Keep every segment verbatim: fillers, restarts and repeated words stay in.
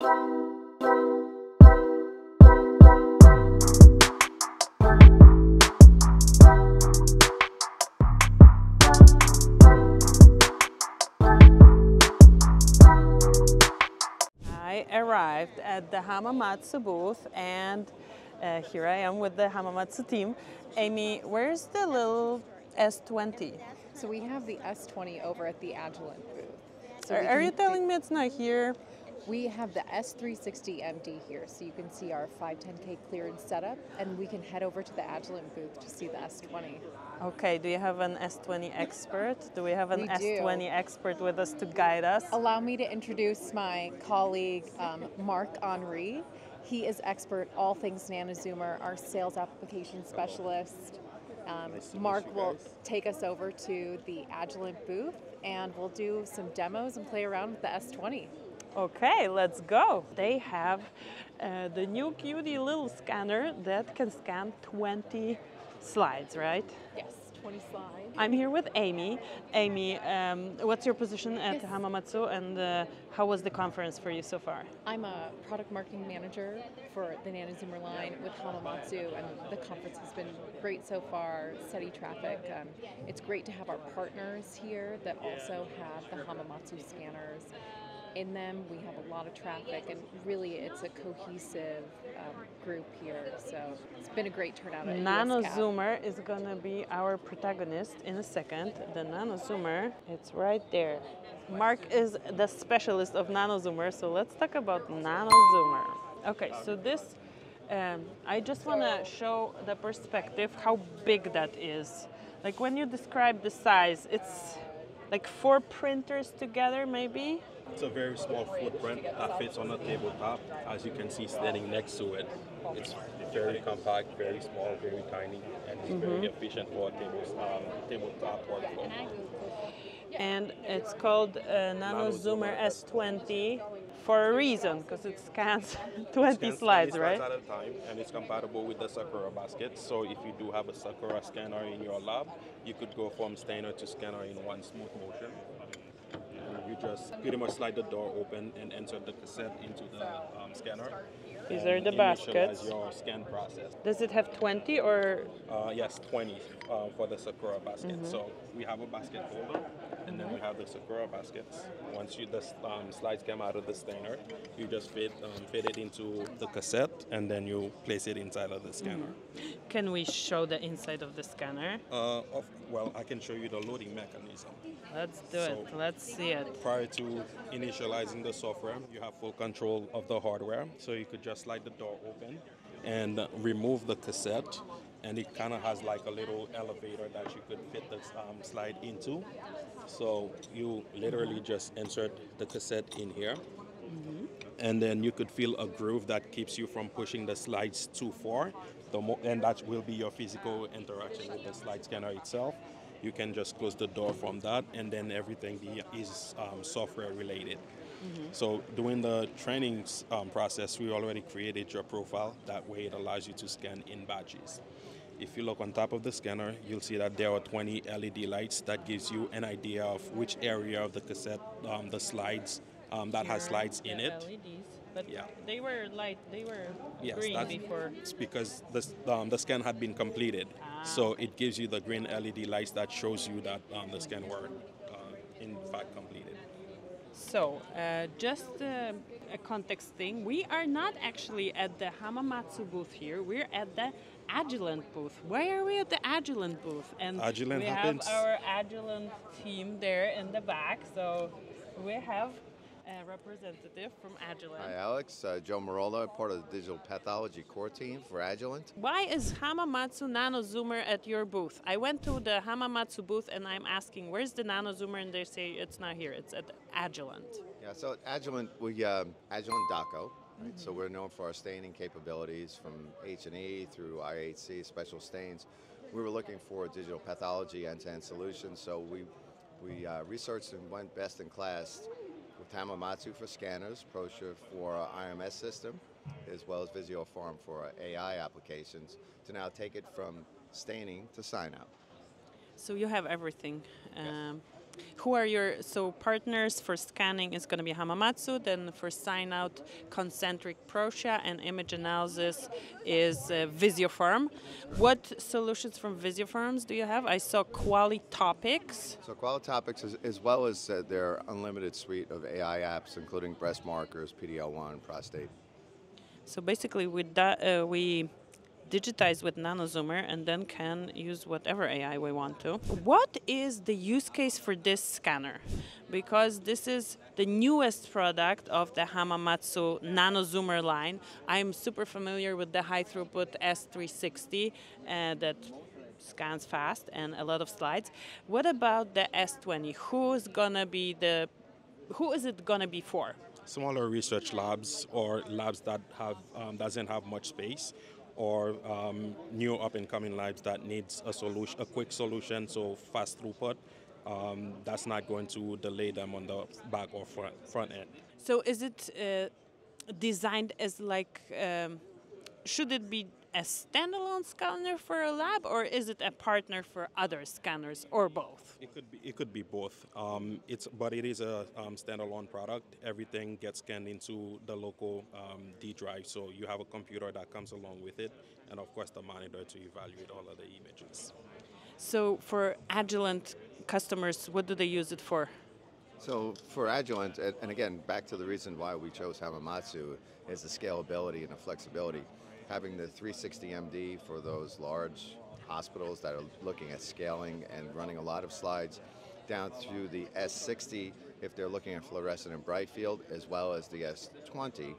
I arrived at the Hamamatsu booth, and uh, here I am with the Hamamatsu team. Amy, where's the little S twenty? So we have the S twenty over at the Agilent booth. So are are you telling me it's not here? We have the S three sixty M D here, so you can see our five ten K clearance setup, and we can head over to the Agilent booth to see the S twenty. Okay, do you have an S twenty expert? Do we have an we S twenty do. expert with us to guide us? Allow me to introduce my colleague, um, Mark Henri. He is expert all things NanoZoomer, our sales application specialist. Um, nice Mark will take us over to the Agilent booth, and we'll do some demos and play around with the S twenty. Okay, let's go. They have uh, the new cutie little scanner that can scan twenty slides, right? Yes, twenty slides. I'm here with Amy. Amy, um, what's your position at yes. Hamamatsu, and uh, how was the conference for you so far? I'm a product marketing manager for the NanoZoomer line with Hamamatsu, and the conference has been great so far, steady traffic. Um, it's great to have our partners here that also have the Hamamatsu scanners in them. We have a lot of traffic, and really it's a cohesive um, group here, so it's been a great turnout. NanoZoomer is going to be our protagonist in a second. The NanoZoomer, it's right there. Mark is the specialist of NanoZoomer, so let's talk about NanoZoomer. Okay, so this, um, I just want to show the perspective, how big that is. Like when you describe the size, it's like four printers together maybe? It's a very small footprint that fits on a tabletop, as you can see standing next to it. It's very compact, very small, very tiny, and it's mm-hmm. very efficient for a table, um, tabletop workflow. And it's called uh, NanoZoomer S twenty for a reason, because it scans twenty, it scans twenty slides, right? At a time, and it's compatible with the Sakura basket. So if you do have a Sakura scanner in your lab, you could go from scanner to scanner in one smooth motion. You just pretty much slide the door open and enter the cassette into the um, scanner. These are the baskets. Your scan process. Does it have twenty or? Uh, yes, twenty uh, for the Sakura basket. Mm-hmm. So we have a basket holder, and then we have the Sakura baskets. Once you the um, slides come out of the scanner, you just fit, um, fit it into the cassette, and then you place it inside of the scanner. Mm-hmm. Can we show the inside of the scanner? Uh, of, well, I can show you the loading mechanism. Let's do so it. Let's see it. Prior to initializing the software, you have full control of the hardware, so you could just slide the door open and remove the cassette, and it kind of has like a little elevator that you could fit the um, slide into. So you literally just insert the cassette in here, mm-hmm. and then you could feel a groove that keeps you from pushing the slides too far, the mo and that will be your physical interaction with the slide scanner itself. You can just close the door from that, and then everything is um, software related. Mm-hmm. So during the training um, process, we already created your profile. That way it allows you to scan in batches. If you look on top of the scanner, you'll see that there are twenty L E D lights. That gives you an idea of which area of the cassette, um, the slides, um, that yeah, has slides in it. L E Ds. But yeah. they were light, they were yes, green before. It's because the, um, the scan had been completed. Ah. So it gives you the green L E D lights that shows you that um, the scan were uh, in fact completed. So, uh, just uh, a context thing, we are not actually at the Hamamatsu booth here, we're at the Agilent booth. Why are we at the Agilent booth? And Agilent we happens. have our Agilent team there in the back, so we have a representative from Agilent. Hi Alex, uh, Joe Marola, part of the digital pathology core team for Agilent. Why is Hamamatsu NanoZoomer at your booth? I went to the Hamamatsu booth and I'm asking, where's the NanoZoomer? And they say it's not here, it's at Agilent. Yeah, so at Agilent, we, uh, Agilent DACO, right? Mm-hmm. So we're known for our staining capabilities from H and E through I H C, special stains. We were looking for a digital pathology end-to-end solution, so we, we uh, researched and went best in class with Hamamatsu for scanners, Proscia for our I M S system, as well as Visiopharm for our A I applications, to now take it from staining to sign out. So you have everything. Yes. Um, Who are your, so partners for scanning is going to be Hamamatsu, then for sign out Concentric Proscia, and image analysis is uh, Visiopharm. What solutions from Visiopharms do you have? I saw QualiTopics. So QualiTopics, is, as well as uh, their unlimited suite of A I apps, including breast markers, P D L one, prostate. So basically we, uh, we digitize with NanoZoomer and then can use whatever A I we want to. What is the use case for this scanner? Because this is the newest product of the Hamamatsu NanoZoomer line. I'm super familiar with the high throughput S three sixty uh, that scans fast and a lot of slides. What about the S twenty? Who's gonna be the, who is it gonna be for? Smaller research labs or labs that have um, doesn't have much space, or um, new up-and-coming labs that needs a solution, a quick solution, so fast throughput. Um, that's not going to delay them on the back or front front end. So, is it uh, designed as like? Um, should it be a standalone scanner for a lab, or is it a partner for other scanners, or both? It could be, it could be both. Um, it's, but it is a um, standalone product. Everything gets scanned into the local um, D drive, so you have a computer that comes along with it, and of course the monitor to evaluate all of the images. So for Agilent customers, what do they use it for? So for Agilent, and again, back to the reason why we chose Hamamatsu, is the scalability and the flexibility. Having the three sixty M D for those large hospitals that are looking at scaling and running a lot of slides, down through the S sixty if they're looking at fluorescent and bright field, as well as the S twenty,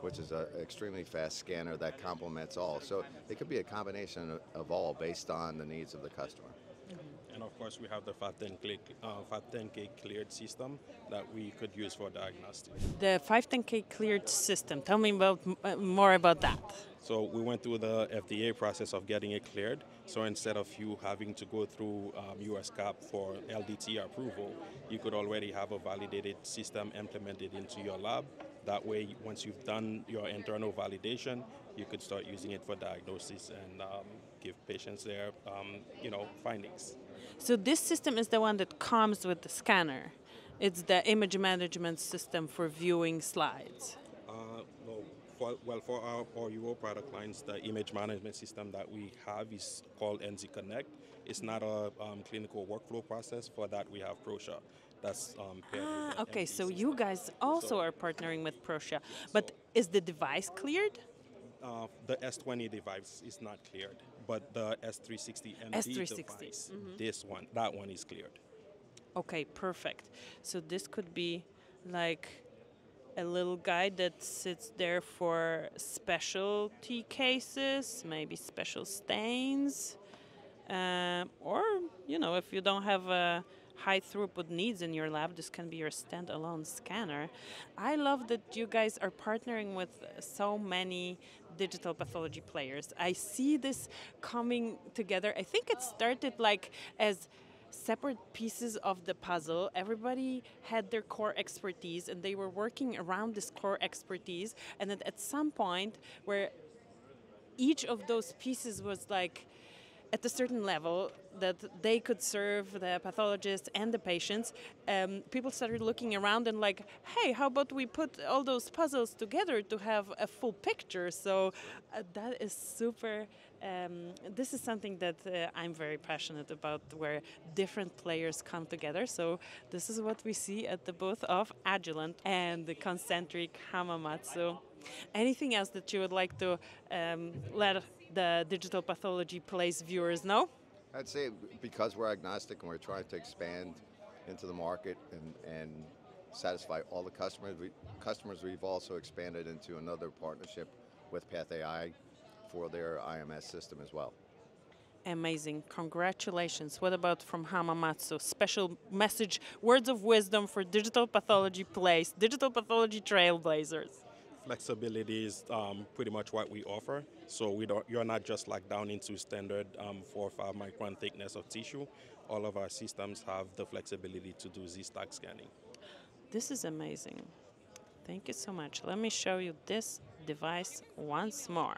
which is an extremely fast scanner that complements all. So it could be a combination of, of all based on the needs of the customer. And of course, we have the five ten K cleared system that we could use for diagnostics. The five ten K cleared system, tell me about, uh, more about that. So we went through the F D A process of getting it cleared. So instead of you having to go through um, U S C A P for L D T approval, you could already have a validated system implemented into your lab. That way, once you've done your internal validation, you could start using it for diagnosis and um, give patients their um, you know, findings. So this system is the one that comes with the scanner. It's the image management system for viewing slides. Uh, well, for, well, for our, our Euro product lines, the image management system that we have is called N Z Connect. It's not a um, clinical workflow process. For that, we have Proscia. That's um, ah, okay, so system. You guys also so, are partnering with Proscia. But so, is the device cleared? Uh, the S twenty device is not cleared, but the S three sixty M D device, mm-hmm. this one, that one is cleared. Okay, perfect. So this could be like a little guy that sits there for specialty cases, maybe special stains, um, or, you know, if you don't have a high throughput needs in your lab, this can be your standalone scanner. I love that you guys are partnering with so many digital pathology players. I see this coming together. I think it started like as separate pieces of the puzzle. Everybody had their core expertise and they were working around this core expertise. And then at some point where each of those pieces was like, at a certain level that they could serve the pathologists and the patients, um, people started looking around and like, hey, how about we put all those puzzles together to have a full picture? So uh, that is super, um, this is something that uh, I'm very passionate about, where different players come together. So this is what we see at the booth of Agilent and the Concentric Hamamatsu. Anything else that you would like to um, let the digital pathology place viewers know? I'd say because we're agnostic and we're trying to expand into the market and, and satisfy all the customers, we, customers, we've also expanded into another partnership with Path A I for their I M S system as well. Amazing. Congratulations. What about from Hamamatsu? Special message, words of wisdom for digital pathology place, digital pathology trailblazers. Flexibility is um, pretty much what we offer. So we don't, you're not just like down into standard um, four or five micron thickness of tissue. All of our systems have the flexibility to do Z-stack scanning. This is amazing. Thank you so much. Let me show you this device once more.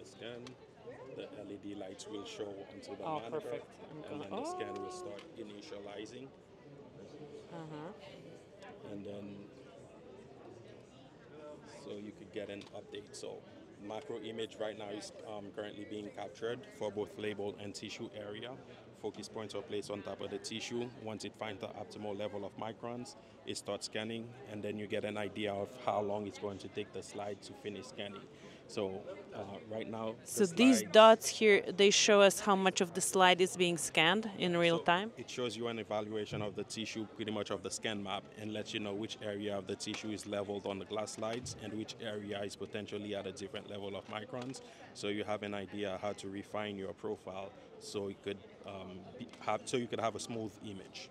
The scan, the L E D lights will show onto the oh, monitor. Perfect. And, and then oh. the scan will start initializing. Uh-huh. And then, so you could get an update. So macro image right now is um, currently being captured for both label and tissue area. Focus points are placed on top of the tissue. Once it finds the optimal level of microns, it starts scanning, and then you get an idea of how long it's going to take the slide to finish scanning. So uh, right now... So the these dots here, they show us how much of the slide is being scanned in real so time? It shows you an evaluation of the tissue, pretty much of the scan map, and lets you know which area of the tissue is leveled on the glass slides and which area is potentially at a different level of microns, so you have an idea how to refine your profile, so you could um, have so you could have a smooth image.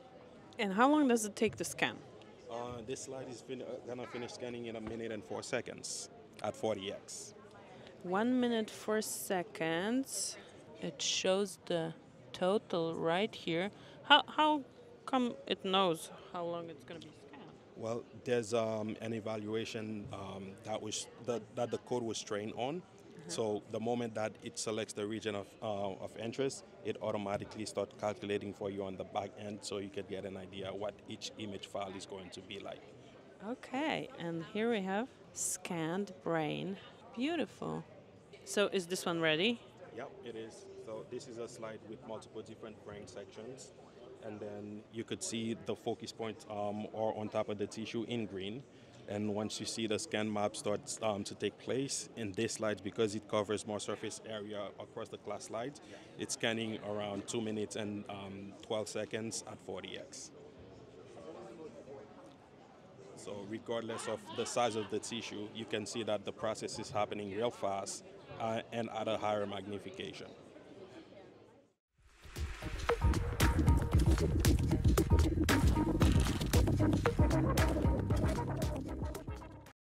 And how long does it take to scan? Uh, this slide is fin gonna finish scanning in a minute and four seconds at forty X. One minute four seconds. It shows the total right here. How how come it knows how long it's gonna be? Well, there's um, an evaluation um, that was that, that the code was trained on. Mm-hmm. So the moment that it selects the region of uh, of interest, it automatically starts calculating for you on the back end, so you could get an idea what each image file is going to be like. Okay, and here we have scanned brain. Beautiful. So is this one ready? Yep, it is. So this is a slide with multiple different brain sections. And then you could see the focus points um, are on top of the tissue in green. And once you see the scan map starts um, to take place, in this slide, because it covers more surface area across the class slides, it's scanning around two minutes and um, twelve seconds at forty X. So regardless of the size of the tissue, you can see that the process is happening real fast uh, and at a higher magnification.